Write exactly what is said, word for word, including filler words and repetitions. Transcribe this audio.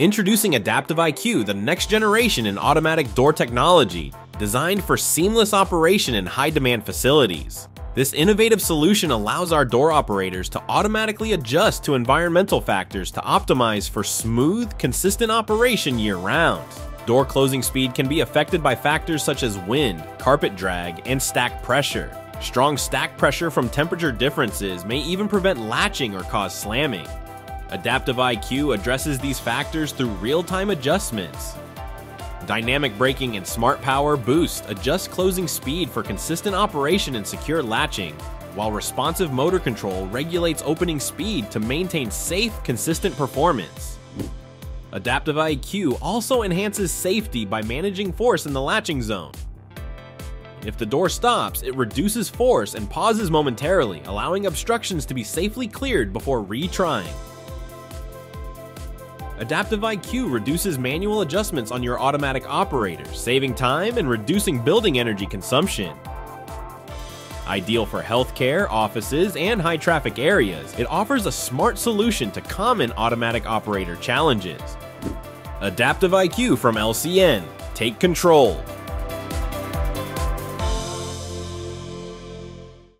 Introducing AdaptivIQ, the next generation in automatic door technology, designed for seamless operation in high-demand facilities. This innovative solution allows our door operators to automatically adjust to environmental factors to optimize for smooth, consistent operation year-round. Door closing speed can be affected by factors such as wind, carpet drag, and stack pressure. Strong stack pressure from temperature differences may even prevent latching or cause slamming. AdaptivIQ addresses these factors through real-time adjustments. Dynamic braking and smart power boost adjust closing speed for consistent operation and secure latching, while responsive motor control regulates opening speed to maintain safe, consistent performance. AdaptivIQ also enhances safety by managing force in the latching zone. If the door stops, it reduces force and pauses momentarily, allowing obstructions to be safely cleared before retrying. AdaptivIQ reduces manual adjustments on your automatic operators, saving time and reducing building energy consumption. Ideal for healthcare, offices, and high-traffic areas, it offers a smart solution to common automatic operator challenges. AdaptivIQ from L C N. Take control.